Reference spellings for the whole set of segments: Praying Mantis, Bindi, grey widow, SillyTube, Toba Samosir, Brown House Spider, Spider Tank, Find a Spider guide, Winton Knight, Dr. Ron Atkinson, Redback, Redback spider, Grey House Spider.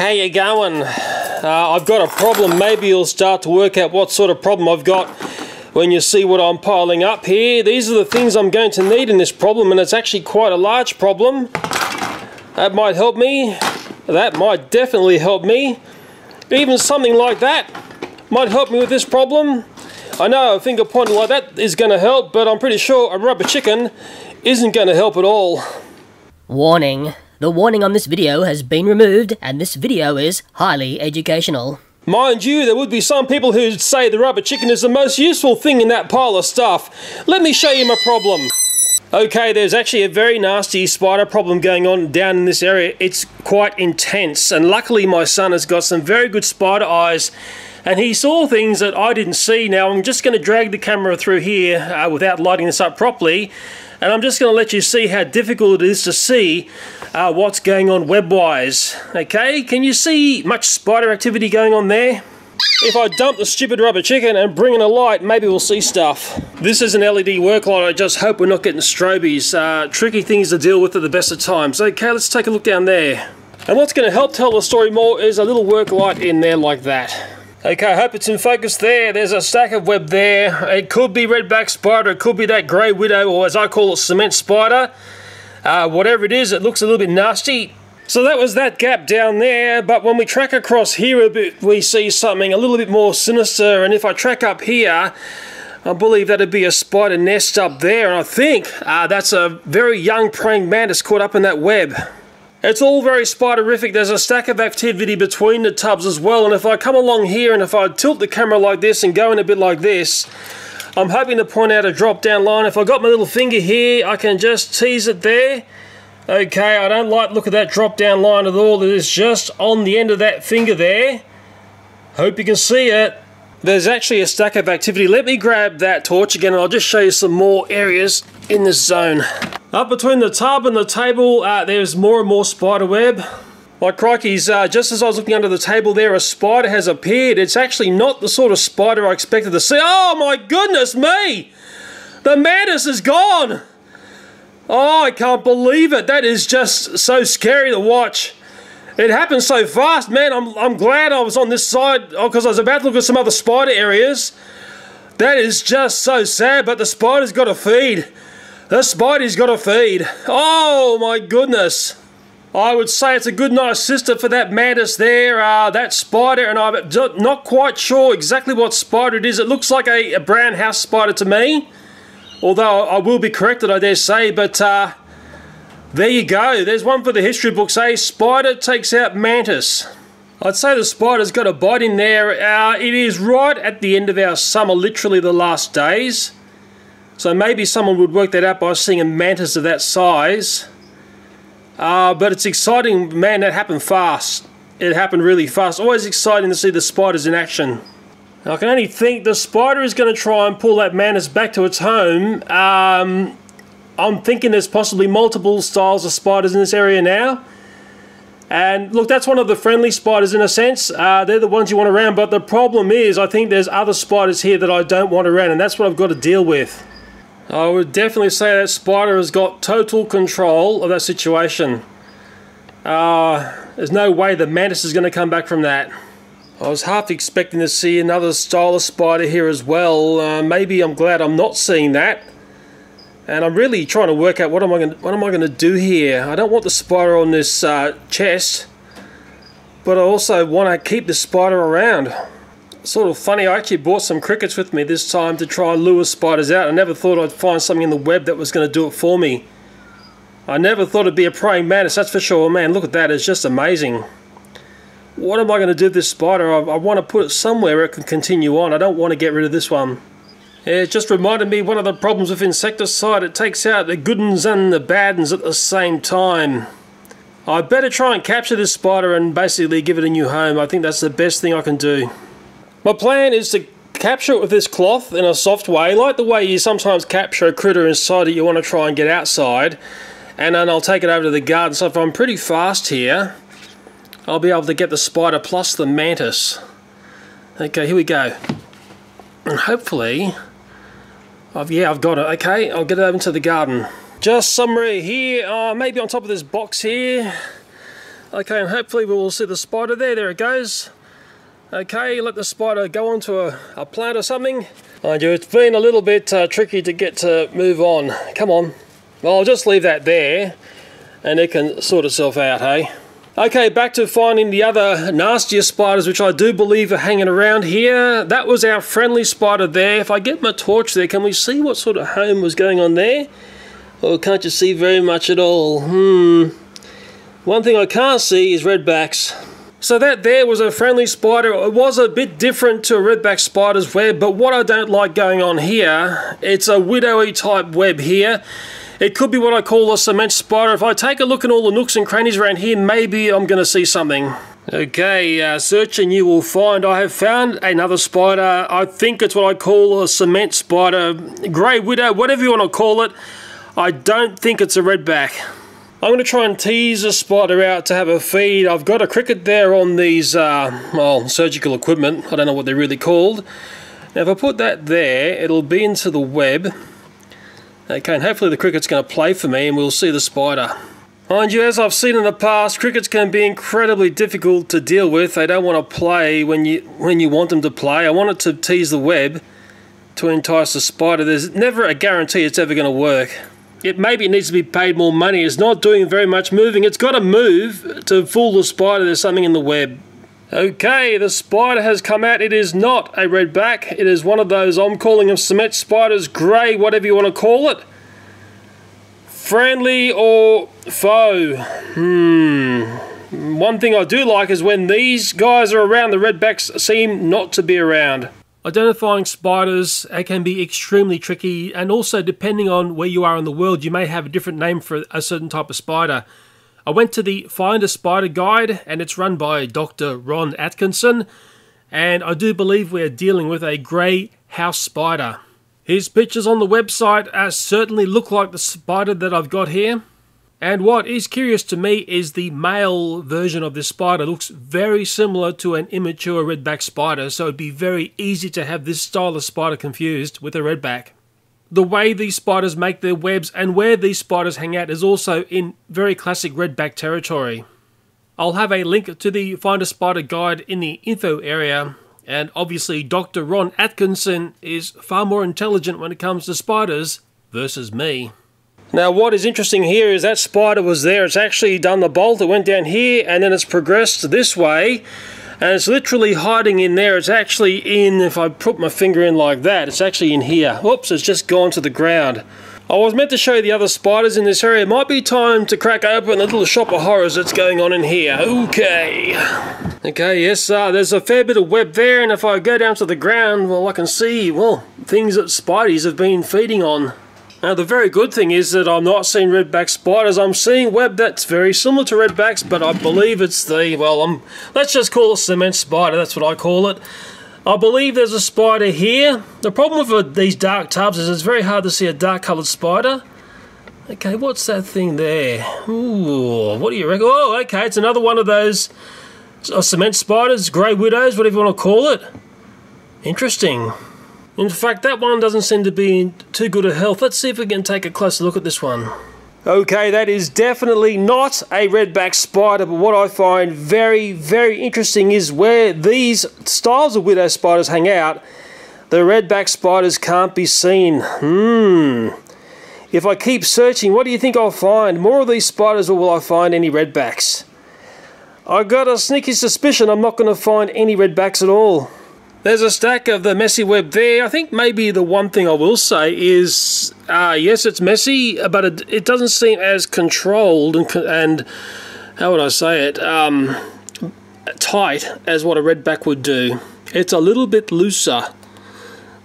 How you going? I've got a problem. Maybe you'll start to work out what sort of problem I've got when you see what I'm piling up here. These are the things I'm going to need in this problem, and it's actually quite a large problem. That might help me. That might definitely help me. Even something like that might help me with this problem. I know a finger pointing like that is going to help, but I'm pretty sure a rubber chicken isn't going to help at all. Warning. The warning on this video has been removed, and this video is highly educational. Mind you, there would be some people who'd say the rubber chicken is the most useful thing in that pile of stuff. Let me show you my problem. Okay, there's actually a very nasty spider problem going on down in this area. It's quite intense, and luckily my son has got some very good spider eyes, and he saw things that I didn't see. Now, I'm just going to drag the camera through here without lighting this up properly. And I'm just going to let you see how difficult it is to see what's going on web-wise. Okay, can you see much spider activity going on there? If I dump the stupid rubber chicken and bring in a light, maybe we'll see stuff. This is an LED work light. I just hope we're not getting strobies. Tricky things to deal with at the best of times. Okay, let's take a look down there. And what's going to help tell the story more is a little work light in there like that. Okay, I hope it's in focus there. There's a stack of web there. It could be redback spider, it could be that grey widow, or as I call it, cement spider. Whatever it is, it looks a little bit nasty. So that was that gap down there, but when we track across here a bit, we see something a little bit more sinister, and if I track up here, I believe that'd be a spider nest up there, and I think that's a very young praying mantis caught up in that web. It's all very spiderific. There's a stack of activity between the tubs as well, and if I come along here and if I tilt the camera like this and go in a bit like this, I'm hoping to point out a drop down line. If I got my little finger here, I can just tease it there. Okay, I don't like the look at that drop down line at all. It is just on the end of that finger there. Hope you can see it. There's actually a stack of activity. Let me grab that torch again and I'll just show you some more areas in this zone. Up between the tub and the table, there's more and more spider web. Like crikeys, just as I was looking under the table there, a spider has appeared. It's actually not the sort of spider I expected to see. Oh my goodness me! The mantis is gone! Oh, I can't believe it. That is just so scary to watch. It happened so fast, man. I'm glad I was on this side, because I was about to look at some other spider areas. That is just so sad, but the spider's got to feed. The spider's got to feed. Oh my goodness. I would say it's a good night sister for that mantis there, that spider, and I'm not quite sure exactly what spider it is. It looks like a brown house spider to me, although I will be corrected, I dare say, but there you go. There's one for the history books, eh? Spider takes out mantis. I'd say the spider's got a bite in there. It is right at the end of our summer, literally the last days. So maybe someone would work that out by seeing a mantis of that size. But it's exciting, man, that happened fast. It happened really fast. Always exciting to see the spiders in action. Now, I can only think the spider is going to try and pull that mantis back to its home. I'm thinking there's possibly multiple styles of spiders in this area now. And look, that's one of the friendly spiders in a sense. They're the ones you want around, but the problem is I think there's other spiders here that I don't want around, and that's what I've got to deal with. I would definitely say that spider has got total control of that situation. There's no way the mantis is going to come back from that. I was half expecting to see another style of spider here as well. Maybe I'm glad I'm not seeing that. And I'm really trying to work out what am I going to do here. I don't want the spider on this chest, but I also want to keep the spider around. Sort of funny, I actually brought some crickets with me this time to try and lure spiders out. I never thought I'd find something in the web that was going to do it for me. I never thought it'd be a praying mantis, that's for sure. Man, look at that, it's just amazing. What am I going to do with this spider? I want to put it somewhere where it can continue on. I don't want to get rid of this one. It just reminded me one of the problems with insecticide. It takes out the good ones and the bad ones at the same time. I better try and capture this spider and basically give it a new home. I think that's the best thing I can do. My plan is to capture it with this cloth in a soft way, like the way you sometimes capture a critter inside that you want to try and get outside, and then I'll take it over to the garden. So if I'm pretty fast here, I'll be able to get the spider plus the mantis. Okay, here we go. And hopefully, I've got it. Okay, I'll get it over into the garden. Just somewhere here, maybe on top of this box here. Okay, and hopefully we will see the spider there. There it goes. Okay, let the spider go onto a plant or something. Mind you, it's been a little bit tricky to get to move on. Come on. Well, I'll just leave that there and it can sort itself out, hey? Okay, back to finding the other nastier spiders, which I do believe are hanging around here. That was our friendly spider there. If I get my torch there, can we see what sort of home was going on there? Or can't you see very much at all? One thing I can't see is redbacks. So that there was a friendly spider. It was a bit different to a redback spider's web, but what I don't like going on here, it's a widowy type web here. It could be what I call a cement spider. If I take a look at all the nooks and crannies around here, maybe I'm going to see something. Okay, search and you will find. I have found another spider. I think it's what I call a cement spider, grey widow, whatever you want to call it. I don't think it's a redback. I'm going to try and tease a spider out to have a feed. I've got a cricket there on these, well, surgical equipment. I don't know what they're really called. Now, if I put that there, it'll be into the web. Okay, and hopefully the cricket's going to play for me and we'll see the spider. Mind you, as I've seen in the past, crickets can be incredibly difficult to deal with. They don't want to play when you want them to play. I wanted to tease the web to entice the spider. There's never a guarantee it's ever going to work. It maybe needs to be paid more money. It's not doing very much moving. It's got to move to fool the spider. There's something in the web. Okay, the spider has come out. It is not a redback. It is one of those, I'm calling them cement spiders, grey, whatever you want to call it. Friendly or foe? One thing I do like is when these guys are around, the redbacks seem not to be around. Identifying spiders can be extremely tricky, and also depending on where you are in the world, you may have a different name for a certain type of spider. I went to the Find a Spider guide, and it's run by Dr. Ron Atkinson, and I do believe we're dealing with a grey house spider. His pictures on the website certainly look like the spider that I've got here. And what is curious to me is the male version of this spider looks very similar to an immature redback spider, so it'd be very easy to have this style of spider confused with a redback. The way these spiders make their webs and where these spiders hang out is also in very classic redback territory. I'll have a link to the Find a Spider guide in the info area, and obviously Dr. Ron Atkinson is far more intelligent when it comes to spiders versus me. Now what is interesting here is that spider was there. It's actually done the bolt. It went down here and then it's progressed this way. And it's literally hiding in there. It's actually in, if I put my finger in like that, it's actually in here. Oops, it's just gone to the ground. I was meant to show you the other spiders in this area. It might be time to crack open the little shop of horrors that's going on in here. Okay. Okay, yes, there's a fair bit of web there. And if I go down to the ground, well, I can see, well, things that spideys have been feeding on. Now the very good thing is that I'm not seeing redback spiders. I'm seeing web that's very similar to redbacks, but I believe it's the, well, let's just call it cement spider. That's what I call it. I believe there's a spider here. The problem with these dark tubs is it's very hard to see a dark coloured spider. Okay, what's that thing there? Ooh, what do you reckon? Oh, okay, it's another one of those cement spiders, grey widows, whatever you want to call it. Interesting. In fact, that one doesn't seem to be in too good a health. Let's see if we can take a closer look at this one. Okay, that is definitely not a redback spider, but what I find very, very interesting is where these styles of widow spiders hang out, the redback spiders can't be seen. If I keep searching, what do you think I'll find? More of these spiders, or will I find any redbacks? I've got a sneaky suspicion I'm not going to find any redbacks at all. There's a stack of the messy web there. I think maybe the one thing I will say is, yes, it's messy, but it doesn't seem as controlled and how would I say it, tight as what a redback would do. It's a little bit looser.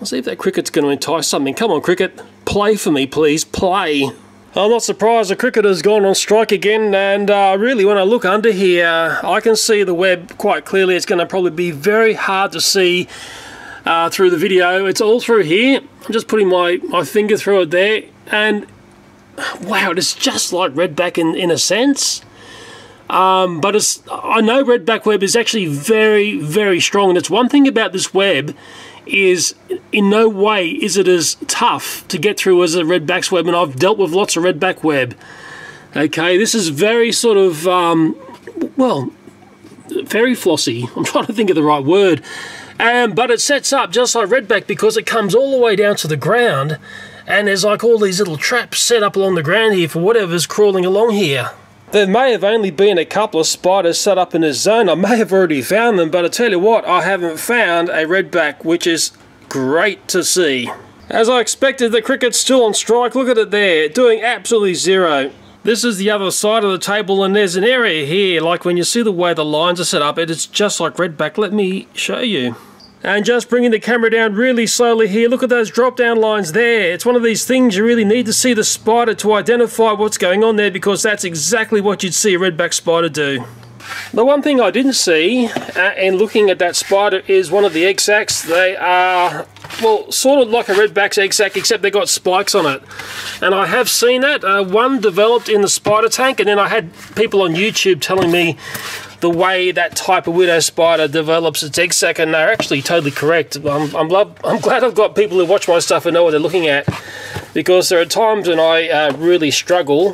I'll see if that cricket's going to entice something. Come on, cricket, play for me, please, play. I'm not surprised the cricket has gone on strike again, and really when I look under here I can see the web quite clearly. It's going to probably be very hard to see through the video. It's all through here. I'm just putting my finger through it there, and wow, it's just like redback in a sense, but I know redback web is actually very, very strong, and it's one thing about this web is in no way is it as tough to get through as a redback's web, and I've dealt with lots of redback web. Okay, this is very sort of well, very flossy. I'm trying to think of the right word. But it sets up just like Redback because it comes all the way down to the ground, and there's like all these little traps set up along the ground here for whatever's crawling along here. There may have only been a couple of spiders set up in this zone. I may have already found them, but I tell you what, I haven't found a Redback, which is great to see. As I expected, the cricket's still on strike. Look at it there, doing absolutely zero. This is the other side of the table, and there's an area here, like when you see the way the lines are set up, it is just like Redback. Let me show you. And just bringing the camera down really slowly here, look at those drop down lines there. It's one of these things you really need to see the spider to identify what's going on there, because that's exactly what you'd see a Redback spider do. The one thing I didn't see in looking at that spider is one of the egg sacs. They are, well, sort of like a Redback's egg sac, except they've got spikes on it. And I have seen that. One developed in the Spider Tank, and then I had people on YouTube telling me the way that type of widow spider develops its egg sac, and they're actually totally correct. I'm glad I've got people who watch my stuff and know what they're looking at, because there are times when I really struggle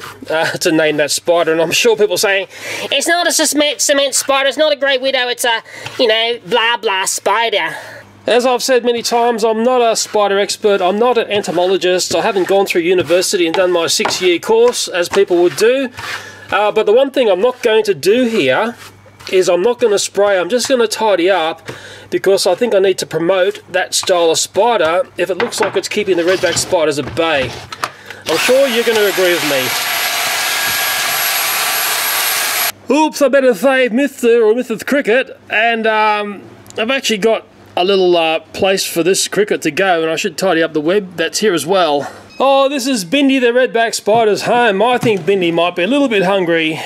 to name that spider, and I'm sure people are saying, it's not a cement spider, it's not a grey widow, it's a, you know, blah blah spider. As I've said many times, I'm not a spider expert, I'm not an entomologist, I haven't gone through university and done my 6-year course, as people would do. But the one thing I'm not going to do here is I'm not going to spray, I'm just going to tidy up, because I think I need to promote that style of spider if it looks like it's keeping the Redback spiders at bay. I'm sure you're going to agree with me. Oops, I better save Mr. or Mrs. Cricket, and I've actually got a little place for this cricket to go, and I should tidy up the web that's here as well. Oh, this is Bindi the Redback spider's home. I think Bindi might be a little bit hungry.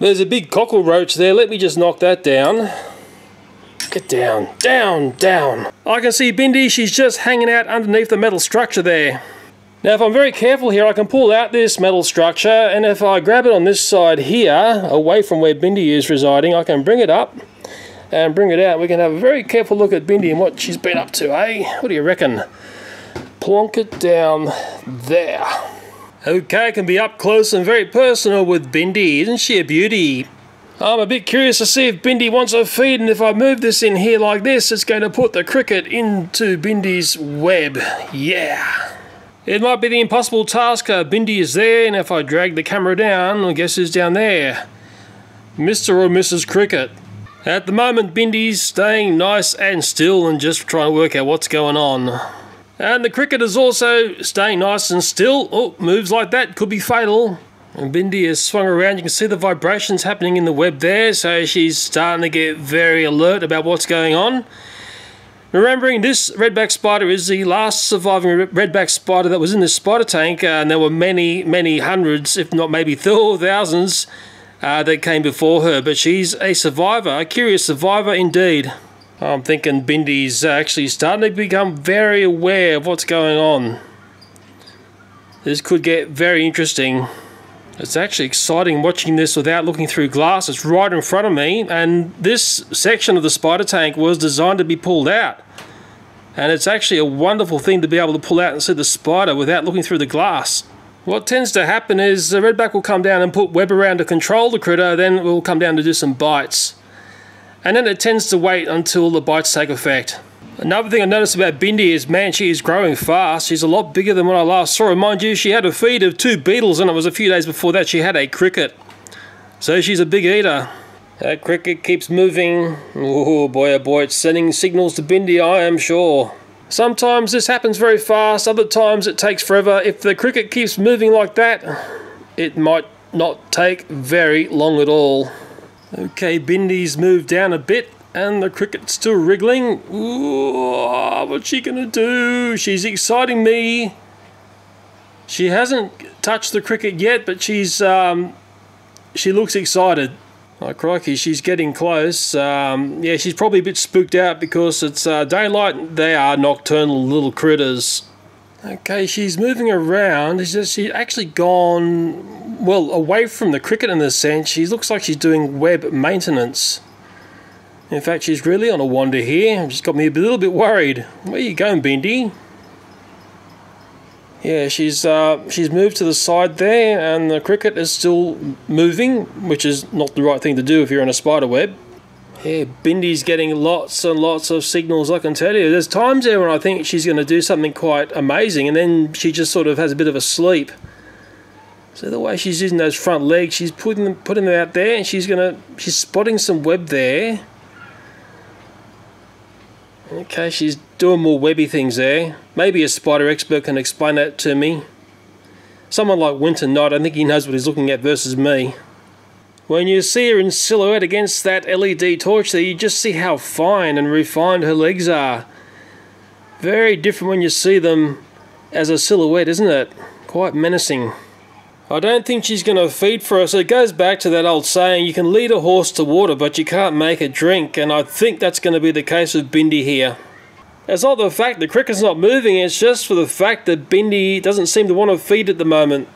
There's a big cockroach there, let me just knock that down. Get down, down, down. I can see Bindi, she's just hanging out underneath the metal structure there. Now if I'm very careful here, I can pull out this metal structure, and if I grab it on this side here, away from where Bindi is residing, I can bring it up and bring it out. We can have a very careful look at Bindi and what she's been up to, eh? What do you reckon? Plonk it down there. Okay, can be up close and very personal with Bindi. Isn't she a beauty? I'm a bit curious to see if Bindi wants a feed, and if I move this in here like this, it's going to put the cricket into Bindi's web. Yeah. It might be the impossible task. Bindi is there, and if I drag the camera down, I guess who's down there? Mr. or Mrs. Cricket. At the moment, Bindi's staying nice and still and just trying to work out what's going on. And the cricket is also staying nice and still. Oh, moves like that could be fatal. And Bindi has swung around. You can see the vibrations happening in the web there, so she's starting to get very alert about what's going on. Remembering this Redback spider is the last surviving Redback spider that was in this Spider Tank, and there were many, many hundreds, if not maybe thousands, that came before her. But she's a survivor, a curious survivor indeed. I'm thinking Bindi's actually starting to become very aware of what's going on. This could get very interesting. It's actually exciting watching this without looking through glass. It's right in front of me, and this section of the Spider Tank was designed to be pulled out. And it's actually a wonderful thing to be able to pull out and see the spider without looking through the glass. What tends to happen is the Redback will come down and put web around to control the critter, then it will come down to do some bites. And then it tends to wait until the bites take effect. Another thing I noticed about Bindi is, man, she is growing fast. She's a lot bigger than when I last saw her. Mind you, she had a feed of 2 beetles, and it was a few days before that she had a cricket. So she's a big eater. That cricket keeps moving. Oh boy, it's sending signals to Bindi, I am sure. Sometimes this happens very fast, other times it takes forever. If the cricket keeps moving like that, it might not take very long at all. Okay, Bindi's moved down a bit, and the cricket's still wriggling. Ooh, what's she gonna do? She's exciting me. She hasn't touched the cricket yet, but she's she looks excited. Oh crikey, she's getting close. Yeah, she's probably a bit spooked out because it's daylight. They are nocturnal little critters. Okay, she's moving around. She's actually gone, well, away from the cricket in this sense. She looks like she's doing web maintenance. In fact, she's really on a wander here. She's got me a little bit worried. Where are you going, Bindi? Yeah, she's moved to the side there, and the cricket is still moving, which is not the right thing to do if you're in a spider web. Yeah, Bindi's getting lots and lots of signals, I can tell you. There's times there when I think she's going to do something quite amazing, and then she just sort of has a bit of a sleep. So the way she's using those front legs, she's putting them out there, and she's spotting some web there. Okay, she's doing more webby things there. Maybe a spider expert can explain that to me. Someone like Winton Knight, I think he knows what he's looking at versus me. When you see her in silhouette against that LED torch there, you just see how fine and refined her legs are. Very different when you see them as a silhouette, isn't it? Quite menacing. I don't think she's going to feed for us. It goes back to that old saying, you can lead a horse to water, but you can't make it drink. And I think that's going to be the case with Bindi here. It's not the fact the cricket's not moving, it's just for the fact that Bindi doesn't seem to want to feed at the moment.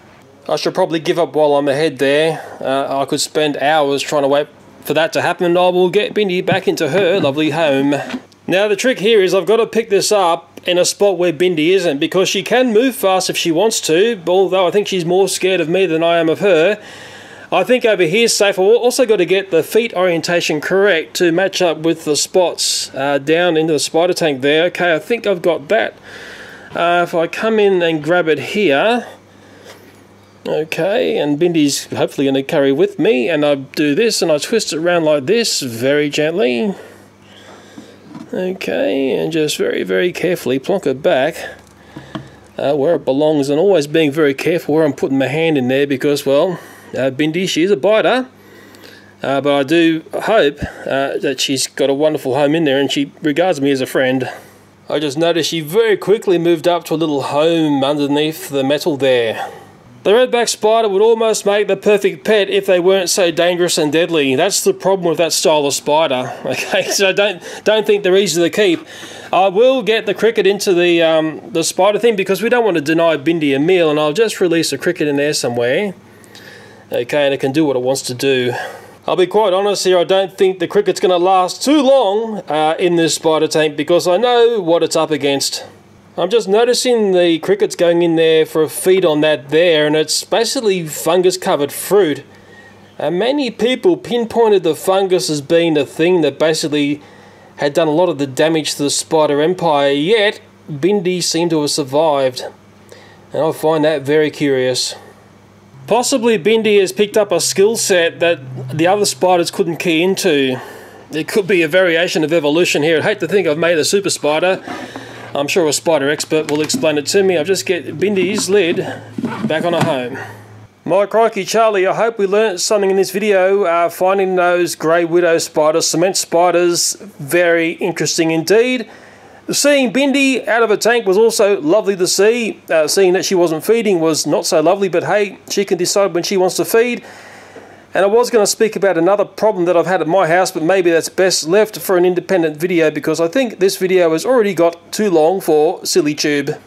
I should probably give up while I'm ahead there. I could spend hours trying to wait for that to happen, and I will get Bindi back into her lovely home. Now the trick here is I've got to pick this up in a spot where Bindi isn't, because she can move fast if she wants to, although I think she's more scared of me than I am of her. I think over here's safe. I've also got to get the feet orientation correct to match up with the spots down into the spider tank there. Okay, I think I've got that. If I come in and grab it here... Okay, and Bindi's hopefully going to carry with me, and I do this, and I twist it around like this, very gently. Okay, and just very, very carefully plonk it back where it belongs, and always being very careful where I'm putting my hand in there, because, well, Bindi, she's a biter, but I do hope that she's got a wonderful home in there, and she regards me as a friend. I just noticed she very quickly moved up to a little home underneath the metal there. The redback spider would almost make the perfect pet if they weren't so dangerous and deadly. That's the problem with that style of spider. Okay, so don't think they're easy to keep. I will get the cricket into the spider thing, because we don't want to deny Bindi a meal, and I'll just release a cricket in there somewhere. Okay, and it can do what it wants to do. I'll be quite honest here, I don't think the cricket's going to last too long in this spider tank, because I know what it's up against. I'm just noticing the cricket's going in there for a feed on that there, and it's basically fungus-covered fruit. And many people pinpointed the fungus as being the thing that basically had done a lot of the damage to the spider empire, yet Bindi seemed to have survived. And I find that very curious. Possibly Bindi has picked up a skill set that the other spiders couldn't key into. It could be a variation of evolution here. I'd hate to think I've made a super spider. I'm sure a spider expert will explain it to me. I'll just get Bindi's lid back on a home. My crikey Charlie, I hope we learnt something in this video. Finding those grey widow spiders, cement spiders, very interesting indeed. Seeing Bindi out of a tank was also lovely to see. Seeing that she wasn't feeding was not so lovely, but hey, she can decide when she wants to feed. And I was going to speak about another problem that I've had at my house, but maybe that's best left for an independent video, because I think this video has already got too long for SillyTube.